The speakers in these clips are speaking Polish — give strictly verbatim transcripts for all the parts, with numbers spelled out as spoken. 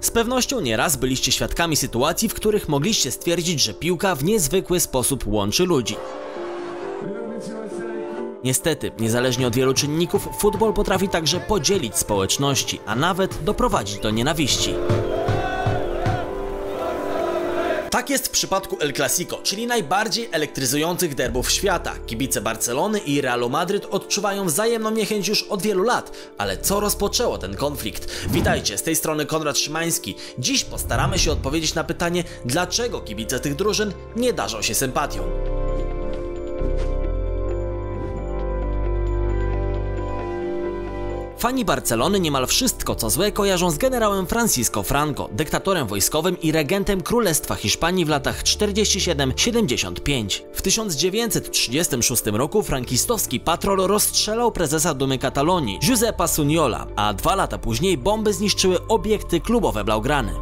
Z pewnością nieraz byliście świadkami sytuacji, w których mogliście stwierdzić, że piłka w niezwykły sposób łączy ludzi. Niestety, niezależnie od wielu czynników, futbol potrafi także podzielić społeczności, a nawet doprowadzić do nienawiści. Tak jest w przypadku El Clasico, czyli najbardziej elektryzujących derbów świata. Kibice Barcelony i Realu Madryt odczuwają wzajemną niechęć już od wielu lat. Ale co rozpoczęło ten konflikt? Witajcie, z tej strony Konrad Szymański. Dziś postaramy się odpowiedzieć na pytanie, dlaczego kibice tych drużyn nie darzą się sympatią. Fani Barcelony niemal wszystko co złe kojarzą z generałem Francisco Franco, dyktatorem wojskowym i regentem Królestwa Hiszpanii w latach czterdziestym siódmym do siedemdziesiątego piątego. W tysiąc dziewięćset trzydziestym szóstym roku frankistowski patrol rozstrzelał prezesa Dumy Katalonii, Josepa Sunyola, a dwa lata później bomby zniszczyły obiekty klubowe Blaugrany.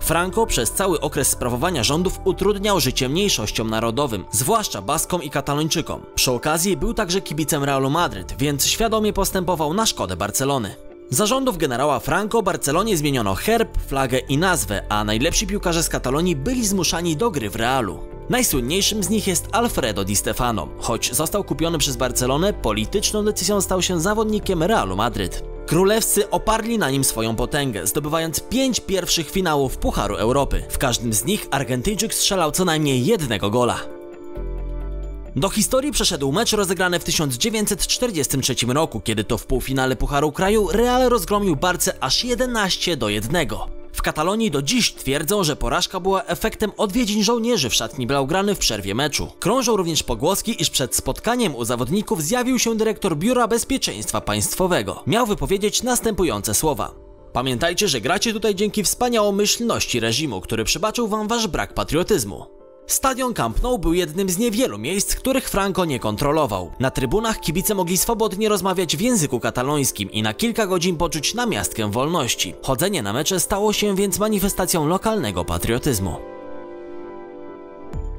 Franco przez cały okres sprawowania rządów utrudniał życie mniejszościom narodowym, zwłaszcza Baskom i Katalończykom. Przy okazji był także kibicem Realu Madryt, więc świadomie postępował na szkodę Barcelony. Za rządów generała Franco Barcelonie zmieniono herb, flagę i nazwę, a najlepsi piłkarze z Katalonii byli zmuszani do gry w Realu. Najsłynniejszym z nich jest Alfredo Di Stefano. Choć został kupiony przez Barcelonę, polityczną decyzją stał się zawodnikiem Realu Madryt. Królewscy oparli na nim swoją potęgę, zdobywając pięć pierwszych finałów Pucharu Europy. W każdym z nich Argentyńczyk strzelał co najmniej jednego gola. Do historii przeszedł mecz rozegrany w tysiąc dziewięćset czterdziestym trzecim roku, kiedy to w półfinale Pucharu Kraju Real rozgromił Barcę aż jedenaście do jednego. W Katalonii do dziś twierdzą, że porażka była efektem odwiedzin żołnierzy w szatni Blaugrany w przerwie meczu. Krążą również pogłoski, iż przed spotkaniem u zawodników zjawił się dyrektor Biura Bezpieczeństwa Państwowego. Miał wypowiedzieć następujące słowa. Pamiętajcie, że gracie tutaj dzięki wspaniałomyślności reżimu, który przebaczył wam wasz brak patriotyzmu. Stadion Camp Nou był jednym z niewielu miejsc, których Franco nie kontrolował. Na trybunach kibice mogli swobodnie rozmawiać w języku katalońskim i na kilka godzin poczuć namiastkę wolności. Chodzenie na mecze stało się więc manifestacją lokalnego patriotyzmu.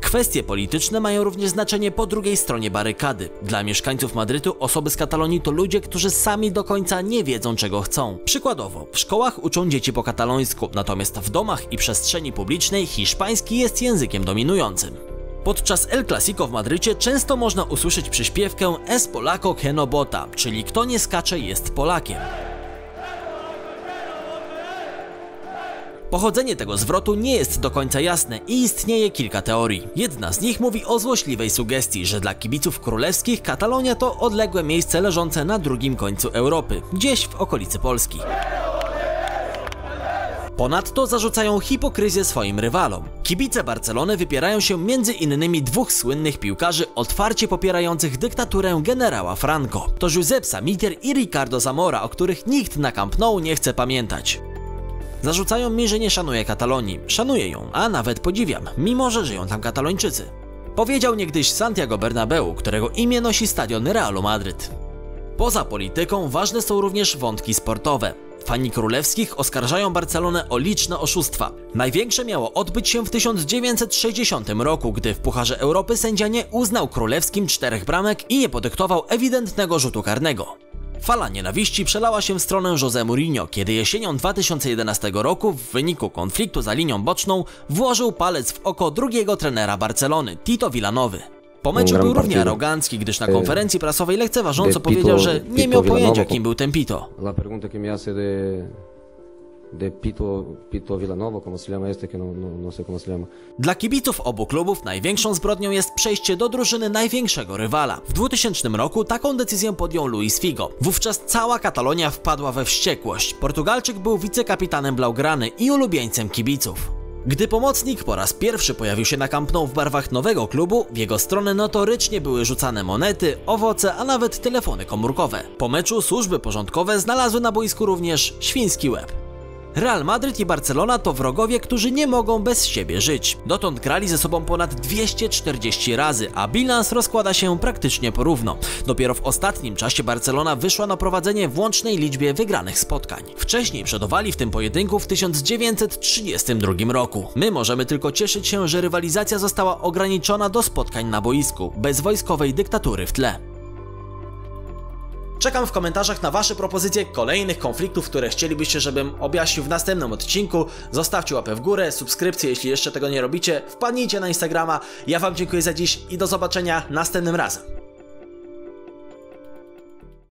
Kwestie polityczne mają również znaczenie po drugiej stronie barykady. Dla mieszkańców Madrytu osoby z Katalonii to ludzie, którzy sami do końca nie wiedzą, czego chcą. Przykładowo, w szkołach uczą dzieci po katalońsku, natomiast w domach i przestrzeni publicznej hiszpański jest językiem dominującym. Podczas El Clasico w Madrycie często można usłyszeć przyśpiewkę Es Polaco que no bota, czyli kto nie skacze jest Polakiem. Pochodzenie tego zwrotu nie jest do końca jasne i istnieje kilka teorii. Jedna z nich mówi o złośliwej sugestii, że dla kibiców królewskich Katalonia to odległe miejsce leżące na drugim końcu Europy, gdzieś w okolicy Polski. Ponadto zarzucają hipokryzję swoim rywalom. Kibice Barcelony wypierają się między innymi dwóch słynnych piłkarzy otwarcie popierających dyktaturę generała Franco. To Josep Samitier i Ricardo Zamora, o których nikt na Camp Nou nie chce pamiętać. Zarzucają mi, że nie szanuję Katalonii. Szanuję ją, a nawet podziwiam, mimo że żyją tam Katalończycy. Powiedział niegdyś Santiago Bernabeu, którego imię nosi stadion Realu Madryt. Poza polityką ważne są również wątki sportowe. Fani królewskich oskarżają Barcelonę o liczne oszustwa. Największe miało odbyć się w tysiąc dziewięćset sześćdziesiątym roku, gdy w Pucharze Europy sędzia nie uznał królewskim czterech bramek i nie podyktował ewidentnego rzutu karnego. Fala nienawiści przelała się w stronę Jose Mourinho, kiedy jesienią dwa tysiące jedenastego roku w wyniku konfliktu za linią boczną włożył palec w oko drugiego trenera Barcelony, Tito Vilanowy. Po meczu był równie arogancki, gdyż na konferencji prasowej lekceważąco powiedział, że nie miał pojęcia, kim był ten Pito. La pregunta que me hace de de Pito Pito Vilanova, como se llama este que no no sé cómo se llama. Dla kibiców obu klubów największą zbrodnią jest przejście do drużyny największego rywala. W dwutysięcznym roku taką decyzję podjął Luis Figo. Wówczas cała Katalonia wpadła we wściekłość. Portugalczyk był wicekapitanem Blaugrany i ulubieńcem kibiców. Gdy pomocnik po raz pierwszy pojawił się na Camp Nou w barwach nowego klubu, w jego stronę notorycznie były rzucane monety, owoce, a nawet telefony komórkowe. Po meczu służby porządkowe znalazły na boisku również świński łeb. Real Madryt i Barcelona to wrogowie, którzy nie mogą bez siebie żyć. Dotąd grali ze sobą ponad dwieście czterdzieści razy, a bilans rozkłada się praktycznie porówno. Dopiero w ostatnim czasie Barcelona wyszła na prowadzenie w łącznej liczbie wygranych spotkań. Wcześniej przodowali w tym pojedynku w tysiąc dziewięćset trzydziestym drugim roku. My możemy tylko cieszyć się, że rywalizacja została ograniczona do spotkań na boisku, bez wojskowej dyktatury w tle. Czekam w komentarzach na Wasze propozycje kolejnych konfliktów, które chcielibyście, żebym objaśnił w następnym odcinku. Zostawcie łapę w górę, subskrypcję, jeśli jeszcze tego nie robicie, wpadnijcie na Instagrama. Ja Wam dziękuję za dziś i do zobaczenia następnym razem.